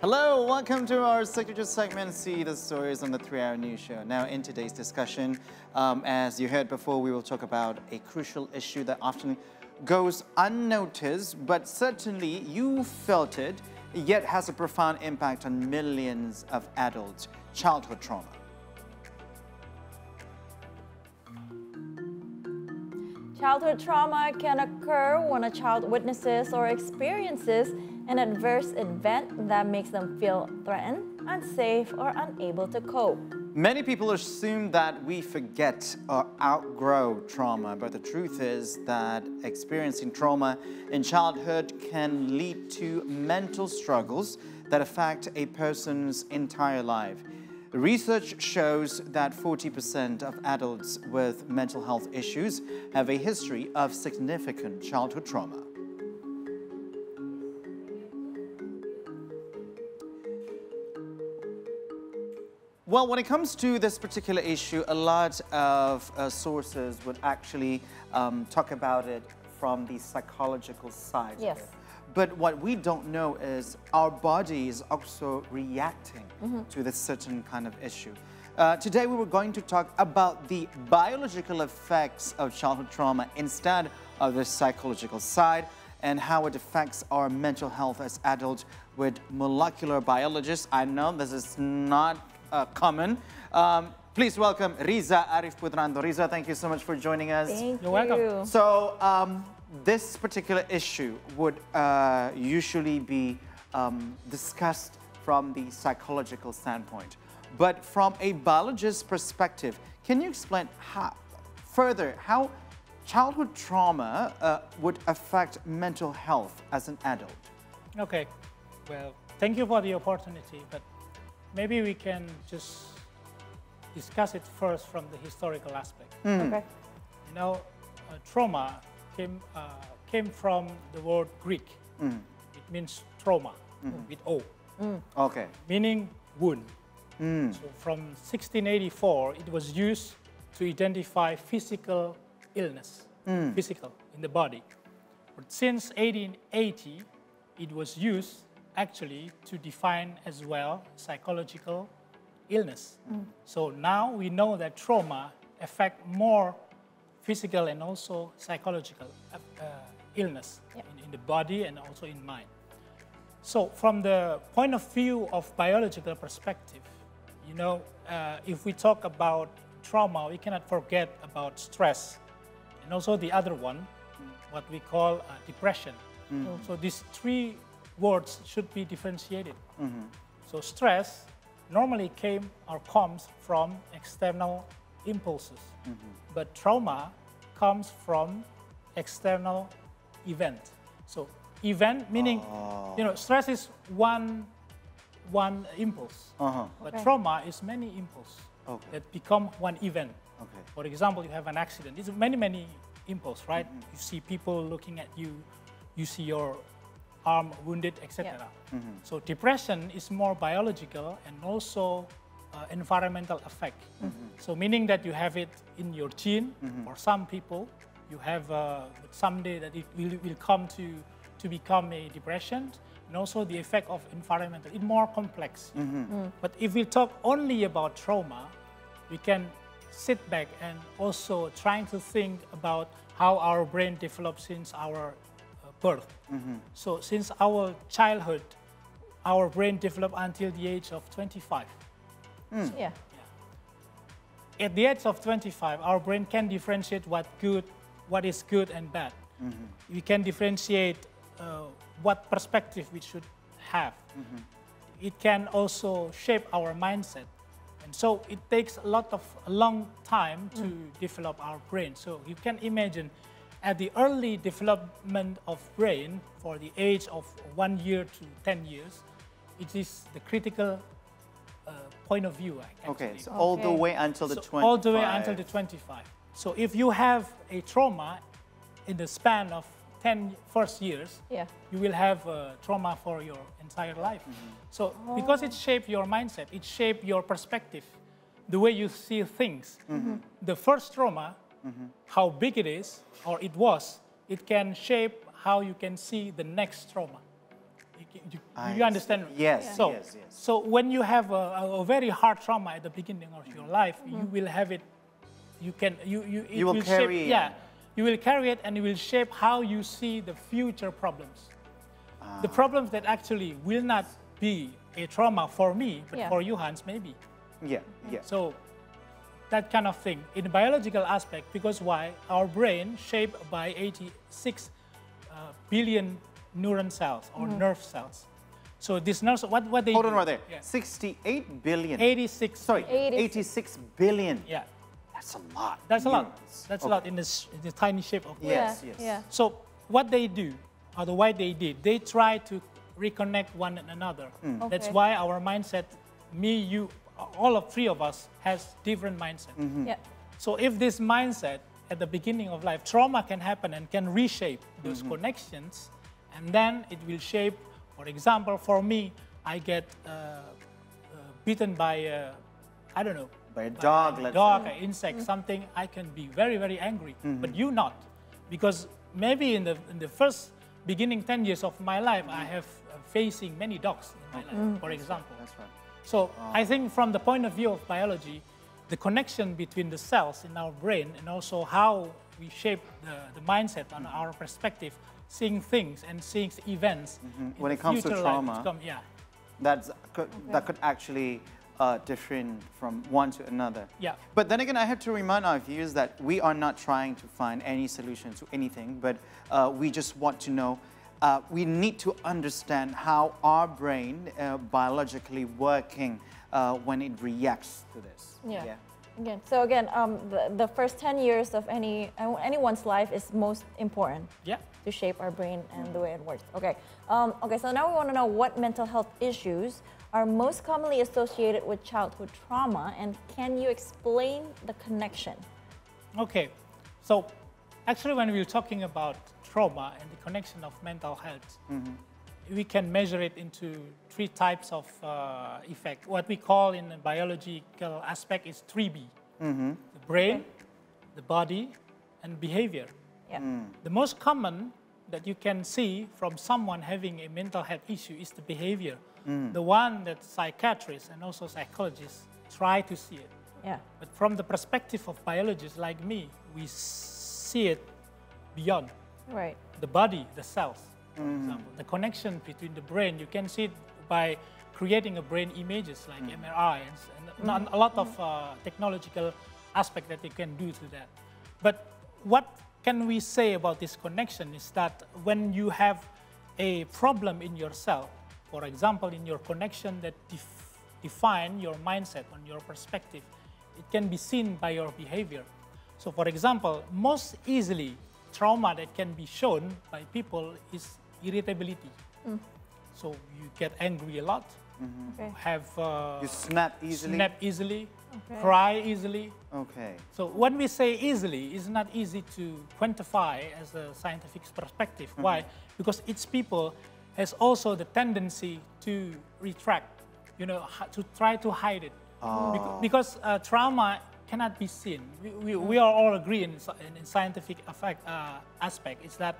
Hello, welcome to our signature segment, See the Stories on the 3-Hour News Show. Now, in today's discussion, as you heard before, we will talk about a crucial issue that often goes unnoticed, but certainly you felt it, yet has a profound impact on millions of adults: childhood trauma. Childhood trauma can occur when a child witnesses or experiences an adverse event that makes them feel threatened, unsafe, or unable to cope. Many people assume that we forget or outgrow trauma, but the truth is that experiencing trauma in childhood can lead to mental struggles that affect a person's entire life. Research shows that 40% of adults with mental health issues have a history of significant childhood trauma. Well, when it comes to this particular issue, a lot of sources would actually talk about it from the psychological side. Yes. But what we don't know is our body is also reacting to this certain kind of issue. Today we were going to talk about the biological effects of childhood trauma instead of the psychological side, and how it affects our mental health as adults with molecular biologists. I know this is not common. Please welcome Riza Arif Putranto. Riza, thank you so much for joining us. Thank you. You're welcome. So, this particular issue would usually be discussed from the psychological standpoint. But from a biologist's perspective, can you explain how childhood trauma would affect mental health as an adult? Okay, well, thank you for the opportunity, but maybe we can just discuss it first from the historical aspect. Okay. You know, trauma came from the word Greek. It means trauma, with O. Okay. Meaning wound. So from 1684, it was used to identify physical illness, physical in the body. But since 1880, it was used actually to define as well psychological illness. So now we know that trauma affects more physical and also psychological illness in the body and also in mind. So from the point of view of biological perspective, you know, if we talk about trauma, we cannot forget about stress and also the other one, what we call depression. So these three words should be differentiated. So stress normally comes from external impulses, but trauma comes from external event. So event meaning, you know, stress is one impulse, but trauma is many impulses that become one event. For example, you have an accident. It's many impulses, right? You see people looking at you, you see your arm wounded, etc. So depression is more biological and also environmental effect. So meaning that you have it in your gene, or some people, you have someday that it will come to become a depression, and also the effect of environmental. It's more complex. But if we talk only about trauma, we can sit back and also trying to think about how our brain develops since our birth. So since our childhood, our brain developed until the age of 25. So, at the age of 25, our brain can differentiate what is good and bad. We can differentiate what perspective we should have. It can also shape our mindset. And so it takes a long time to develop our brain. So you can imagine at the early development of brain, for the age of 1 year to 10 years, it is the critical point of view. Actually. Okay, so all the way until the 25. All the way until the 25. So if you have a trauma in the span of 10 first years, you will have trauma for your entire life. So because it shapes your mindset, it shapes your perspective, the way you see things. The first trauma, how big it is, or it was, it can shape how you can see the next trauma. You understand? Yes, so, yes, yes. So when you have a very hard trauma at the beginning of your life, you will have it, you will carry it. Yeah, you will carry it, and it will shape how you see the future problems. The problems that actually will not be a trauma for me, but for you, Hans, maybe. Yeah, yeah. So that kind of thing. In the biological aspect, because why? Our brain shaped by 86 billion neuron cells or nerve cells. So these nerves, what they do, on right there. Yeah. 68 billion. 86. Sorry, 86 billion. Yeah. That's a lot. That's a lot. That's a lot in the tiny shape of brain. Yes, yes. Yeah. So what they do, or the way they did, they try to reconnect one another. That's why our mindset, me, you, all of three of us has different mindset. So if this mindset at the beginning of life, trauma can happen and can reshape those connections, and then it will shape, for example, for me, I get bitten by, I don't know. By a dog. By a dog, an insect, something. I can be very, very angry, but you not. Because maybe in the first beginning 10 years of my life, I have facing many dogs in my life, for example. That's right. So I think from the point of view of biology, the connection between the cells in our brain and also how we shape the mindset on our perspective, seeing things and seeing events. When it comes to trauma, that could actually different from one to another. Yeah. But then again, I have to remind our viewers that we are not trying to find any solution to anything, but we just want to know, we need to understand how our brain biologically working when it reacts to this. Yeah. Again, so again, the first 10 years of anyone's life is most important. Yeah. To shape our brain and the way it works. Okay. Okay. So now we want to know what mental health issues are most commonly associated with childhood trauma, and can you explain the connection? Okay. So actually, when we're talking about trauma and the connection of mental health, we can measure it into three types of effect. What we call in the biological aspect is 3B. The brain, the body, and behavior. Yeah. The most common that you can see from someone having a mental health issue is the behavior. The one that psychiatrists and also psychologists try to see it. Yeah. But from the perspective of biologists like me, we see it beyond. Right. The body, the cells. For example, the connection between the brain, you can see it by creating a brain images like MRI and a lot of technological aspect that you can do to that. But what can we say about this connection is that when you have a problem in your cell, for example, in your connection that define your mindset on your perspective, it can be seen by your behavior. So for example, most easily trauma that can be shown by people is irritability. So you get angry a lot, you snap easily, cry easily. Okay. So when we say easily, it's not easy to quantify as a scientific perspective. Why? Because each people has also the tendency to retract, you know, to try to hide it. Because trauma cannot be seen. We are all agree in scientific aspect is that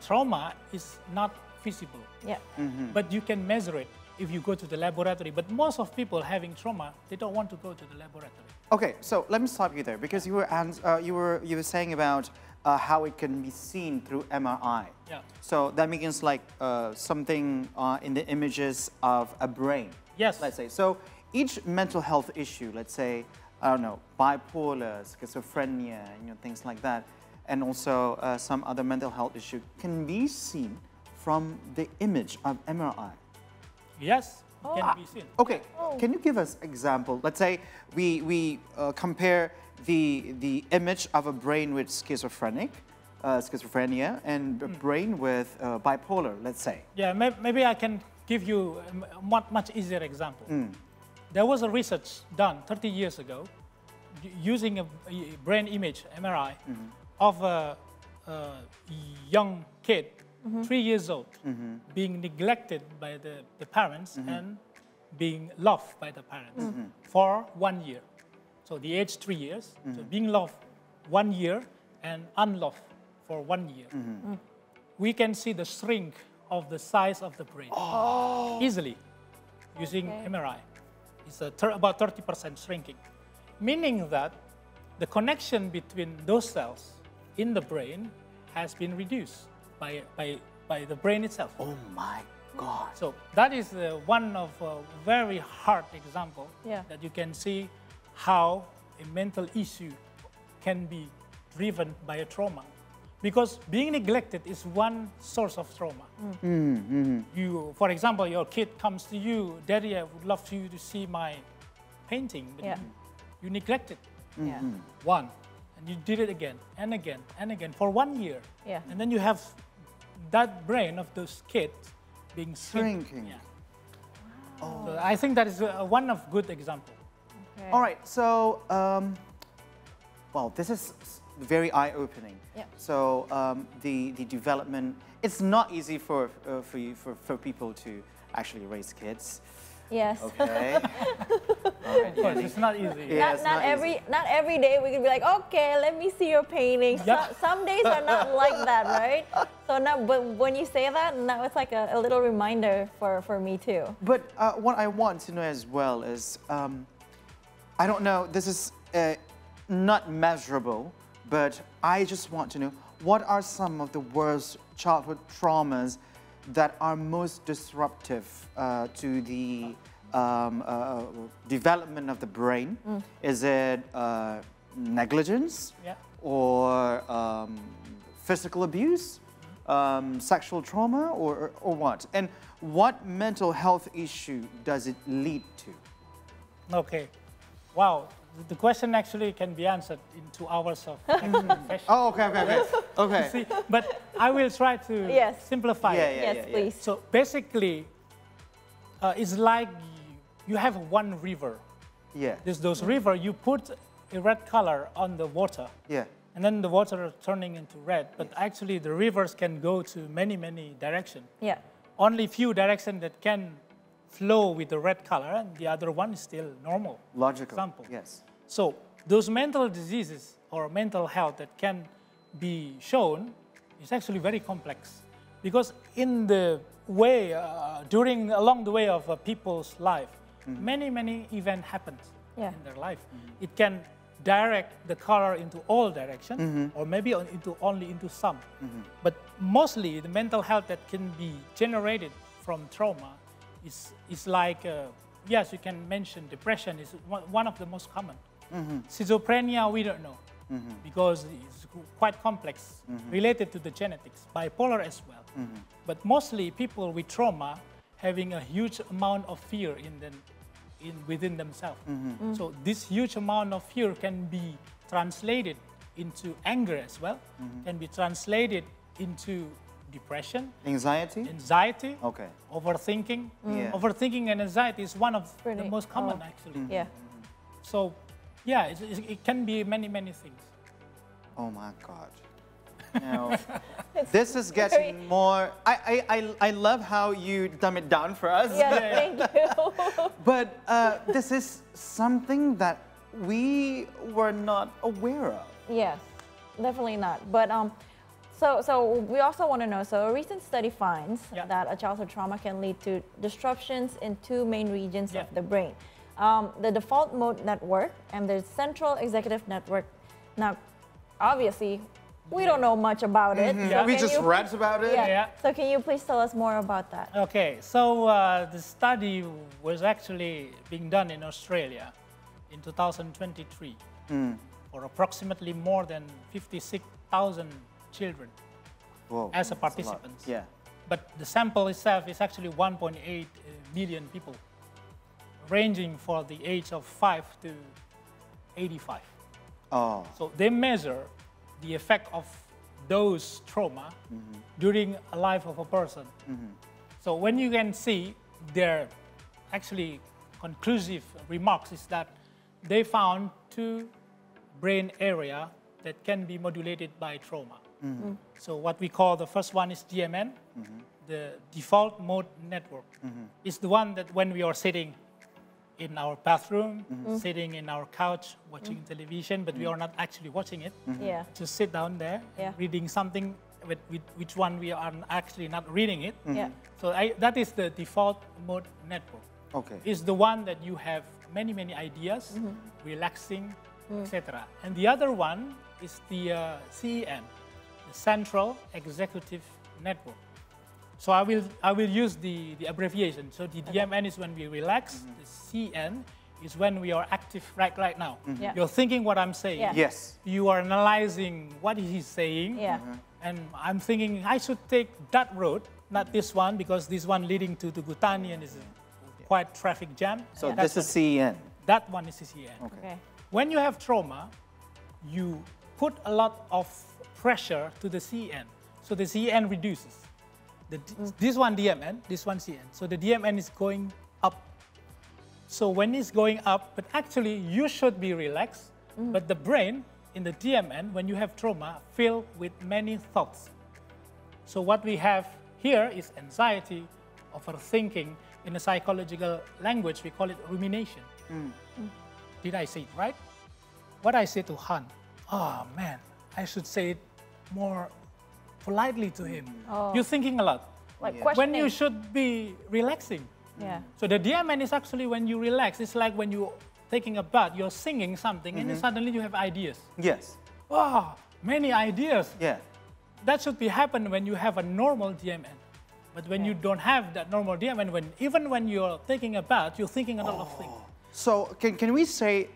trauma is not visible. Yeah. But you can measure it if you go to the laboratory. But most of people having trauma, they don't want to go to the laboratory. Okay, so let me stop you there because you were saying about how it can be seen through MRI. Yeah. So that means like something in the images of a brain. Yes. Let's say so. Each mental health issue, let's say, I don't know, bipolar, schizophrenia, you know, things like that, and also some other mental health issue can be seen from the image of MRI. Yes, it can be seen. Okay, can you give us example? Let's say we compare the image of a brain with schizophrenia, and a brain with bipolar, let's say. Yeah, maybe I can give you a much easier example. There was a research done 30 years ago using a brain image, MRI, of a young kid, 3 years old, being neglected by the parents and being loved by the parents for 1 year. So the age 3 years, so being loved 1 year and unloved for 1 year. We can see the shrink of the size of the brain easily using MRI. It's about 30% shrinking, meaning that the connection between those cells in the brain has been reduced by the brain itself. Oh my God. So that is one of a very hard example that you can see how a mental issue can be driven by a trauma. Because being neglected is one source of trauma. You, for example, your kid comes to you, Daddy, I would love you to see my painting, but you neglected one, and you did it again and again and again for 1 year. And then you have that brain of those kids being shrinking. Wow. So I think that is one of good example. All right, so, well, this is very eye-opening. So the development, it's not easy for people to actually raise kids. Okay. Of course, it's not easy. Not every day we can be like, okay, let me see your painting. Some days are not like that, right? So now, but when you say that, now it's like a little reminder for me too. But what I want to know as well is, I don't know, this is not measurable, but I just want to know, what are some of the worst childhood traumas that are most disruptive to the development of the brain? Is it negligence or physical abuse, sexual trauma, or what? And what mental health issue does it lead to? Okay, wow. The question actually can be answered in 2 hours of session. Okay. See, but I will try to simplify it. Yes, please. So basically, it's like you have one river. There's those river, you put a red color on the water. And then the water is turning into red. But actually, the rivers can go to many, many directions. Only few directions that can flow with the red color, and the other one is still normal. Logical. Example. So those mental diseases or mental health that can be shown is actually very complex, because in the way along the way of people's life, many events happen in their life. It can direct the color into all directions, or maybe only into some. But mostly the mental health that can be generated from trauma. It's like, yes, you can mention depression is one of the most common. Schizophrenia, we don't know, because it's quite complex, related to the genetics, bipolar as well. But mostly people with trauma having a huge amount of fear within themselves. So this huge amount of fear can be translated into anger as well, can be translated into depression, anxiety, overthinking. Overthinking and anxiety is one of the most common, actually. So, yeah, it can be many things. Oh my God! Now, this is getting more. I love how you dumb it down for us. Thank you. But this is something that we were not aware of. Yes, definitely not. But So we also want to know, so a recent study finds that a childhood trauma can lead to disruptions in two main regions of the brain. The default mode network and the central executive network. Now, obviously, we don't know much about it. So we just read about it. So can you please tell us more about that? Okay, so the study was actually being done in Australia in 2023 for approximately more than 56,000 children as a participant. But the sample itself is actually 1.8 million people, ranging for the age of 5 to 85. So they measure the effect of those trauma during a life of a person. So when you can see their actually conclusive remarks is that they found two brain areas that can be modulated by trauma. So what we call the first one is DMN, the default mode network. It's the one that when we are sitting in our bathroom, sitting in our couch, watching television, but we are not actually watching it. Just sit down there, reading something which one we are actually not reading it. Mm. Yeah. So that is the default mode network. Okay. It's the one that you have many ideas, mm-hmm. relaxing, mm. etc. And the other one is the CEM, the Central Executive Network. So I will use the abbreviation. So the DMN is when we relax. Mm-hmm. The CN is when we are active right now. Mm-hmm. Yeah. You're thinking what I'm saying. Yeah. Yes. You are analyzing what he's saying. Yeah. Mm-hmm. And I'm thinking I should take that road, not mm-hmm. this one, because this one leading to Guttani and is quite traffic jam. So yeah. This is CEN. That one is CEN. Okay. When you have trauma, you put a lot of pressure to the CN. So the CN reduces. This one DMN, this one CN. So the DMN is going up. So when it's going up, but actually you should be relaxed, mm. but the brain in the DMN, when you have trauma, filled with many thoughts. So what we have here is anxiety, overthinking. In a psychological language, we call it rumination. Mm. Mm. Did I say it right? What I say to Han, oh man, I should say it more politely to him. Oh. You're thinking a lot. Like yeah. When you should be relaxing. Yeah. So the DMN is actually when you relax. It's like when you're taking a bath, you're singing something, mm-hmm. and suddenly you have ideas. Yes. Oh, many ideas. Yeah. That should be happen when you have a normal DMN. But when yeah. you don't have that normal DMN, even when you're taking a bath, you're thinking a lot of things. So can we say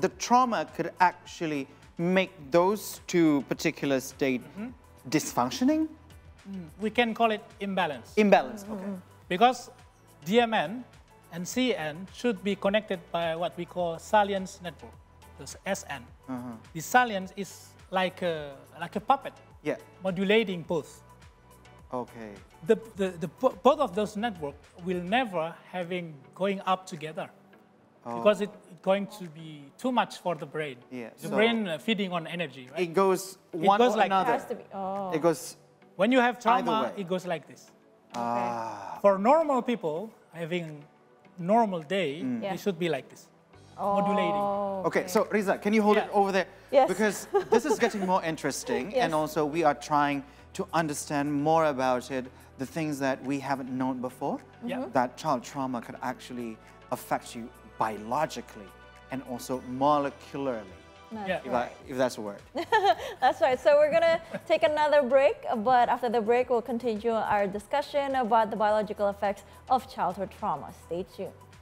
the trauma could actually make those two particular states mm-hmm. dysfunctioning? We can call it imbalance. Imbalance, okay. Because DMN and CN should be connected by what we call salience network, the SN. Uh-huh. The salience is like a puppet, yeah. modulating both. Okay. The both of those networks will never having going up together. Oh. Because it's going to be too much for the brain. Yeah. The brain feeding on energy, right? It goes one or another. It has to be, oh. It goes when you have trauma, it goes like this. Okay. Ah. For normal people, having normal day, mm. yeah. it should be like this. Oh, modulating. Okay. Okay, so Riza, can you hold yeah. it over there? Yes. Because this is getting more interesting. Yes. And also we are trying to understand more about it, the things that we haven't known before, mm-hmm. that child trauma could actually affect you biologically and also molecularly, yeah. If that's a word. That's right. So we're going to take another break, but after the break, we'll continue our discussion about the biological effects of childhood trauma. Stay tuned.